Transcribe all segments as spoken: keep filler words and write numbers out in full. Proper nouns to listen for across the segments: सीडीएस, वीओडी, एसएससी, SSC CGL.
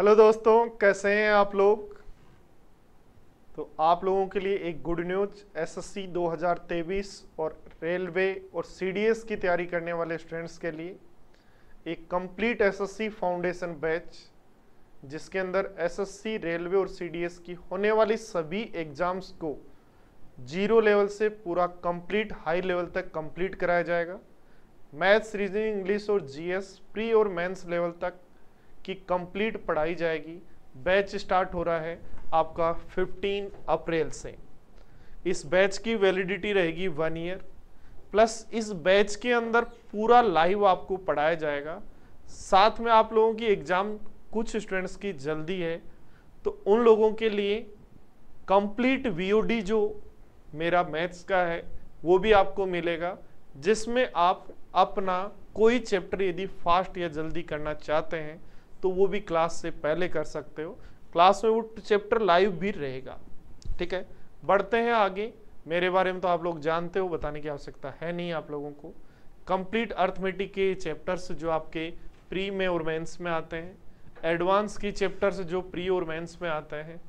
Hello दोस्तों, कैसे हैं आप लोग। तो आप लोगों के लिए एक गुड न्यूज, एसएससी दो हज़ार तेईस और रेलवे और सीडीएस की तैयारी करने वाले स्टूडेंट्स के लिए एक कंप्लीट एसएससी फाउंडेशन बैच, जिसके अंदर एसएससी, रेलवे और सीडीएस की होने वाली सभी एग्जाम्स को जीरो लेवल से पूरा कंप्लीट हाई लेवल तक कंप्लीट कराया जाएगा। मैथ्स, रीजनिंग, इंग्लिश और जीएस प्री और मेंस लेवल तक की कंप्लीट पढ़ाई जाएगी। बैच स्टार्ट हो रहा है आपका पंद्रह अप्रैल से। इस बैच की वैलिडिटी रहेगी वन ईयर। प्लस इस बैच के अंदर पूरा लाइव आपको पढ़ाया जाएगा। साथ में आप लोगों की एग्ज़ाम कुछ स्टूडेंट्स की जल्दी है, तो उन लोगों के लिए कंप्लीट वीओडी जो मेरा मैथ्स का है वो भी आपको मिलेगा, जिसमें आप अपना कोई चैप्टर यदि फास्ट या जल्दी करना चाहते हैं तो वो भी क्लास से पहले कर सकते हो। क्लास में वो चैप्टर लाइव भी रहेगा। ठीक है, बढ़ते हैं आगे। मेरे बारे में तो आप लोग जानते हो, बताने की आवश्यकता है नहीं आप लोगों को। कंप्लीट अर्थमेटिक के चैप्टर्स जो आपके प्री में और मेंस में आते हैं, एडवांस की चैप्टर्स जो प्री और मेंस में आते हैं,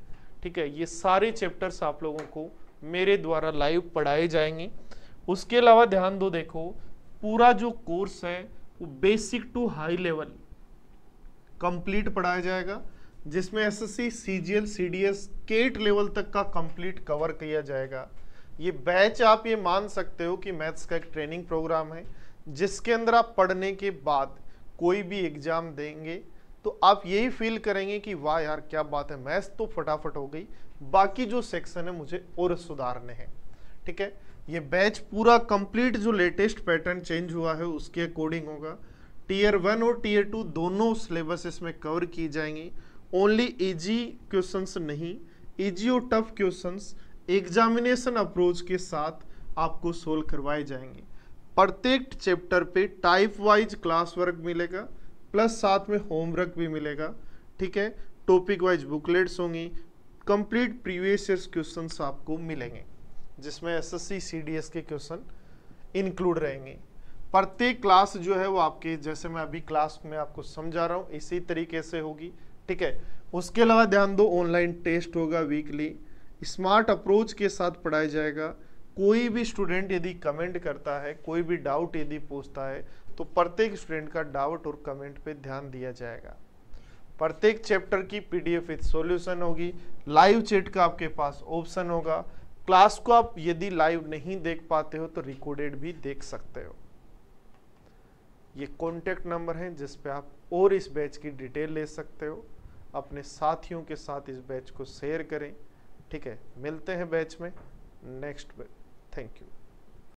ठीक है, ये सारे चैप्टर्स आप लोगों को मेरे द्वारा लाइव पढ़ाए जाएंगे। उसके अलावा ध्यान दो, देखो पूरा जो कोर्स है वो basic to high level complete पढ़ाया जाएगा, जिसमें एसएससी, सीजीएल, सीडीएस केट लेवल तक का कंप्लीट कवर किया जाएगा। ये बैच आप ये मान सकते हो कि मैथ्स का एक ट्रेनिंग प्रोग्राम है, जिसके अंदर आप पढ़ने के बाद कोई भी एग्जाम देंगे तो आप यही फील करेंगे कि वाह यार क्या बात है, मैथ्स तो फटाफट हो गई, बाकी जो सेक्शन है मुझे और सुधारने हैं। ठीक है, ये बैच पूरा कंप्लीट जो लेटेस्ट पैटर्न चेंज हुआ है उसके अकॉर्डिंग होगा। टीयर वन और टीयर टू दोनों सिलेबस इसमें कवर की जाएंगी। ओनली इजी क्वेश्चंस नहीं, इजी और टफ क्वेश्चंस एग्जामिनेशन अप्रोच के साथ आपको सोल्व करवाए जाएंगे। प्रत्येक चैप्टर पे टाइप वाइज क्लास वर्क मिलेगा, प्लस साथ में होमवर्क भी मिलेगा। ठीक है, टॉपिक वाइज बुकलेट्स होंगी, कंप्लीट प्रीवियस ईयर क्वेश्चंस आपको मिलेंगे, जिसमें एसएससी, सीडीएस के क्वेश्चन इंक्लूड रहेंगे। प्रत्येक क्लास जो है वो आपके, जैसे मैं अभी क्लास में आपको समझा रहा हूँ, इसी तरीके से होगी। ठीक है, उसके अलावा ध्यान दो, ऑनलाइन टेस्ट होगा वीकली, स्मार्ट अप्रोच के साथ पढ़ाया जाएगा। कोई भी स्टूडेंट यदि कमेंट करता है, कोई भी डाउट यदि पूछता है, तो प्रत्येक स्टूडेंट का डाउट और कमेंट पे ध्यान दिया जाएगा। प्रत्येक चैप्टर की पीडीएफ विद सॉल्यूशन होगी। लाइव चैट का आपके पास ऑप्शन होगा। क्लास को आप यदि लाइव नहीं देख पाते हो तो रिकॉर्डेड भी देख सकते हो। ये कॉन्टैक्ट नंबर है जिस पे आप और इस बैच की डिटेल ले सकते हो। अपने साथियों के साथ इस बैच को शेयर करें। ठीक है, मिलते हैं बैच में नेक्स्ट बैच। Thank you.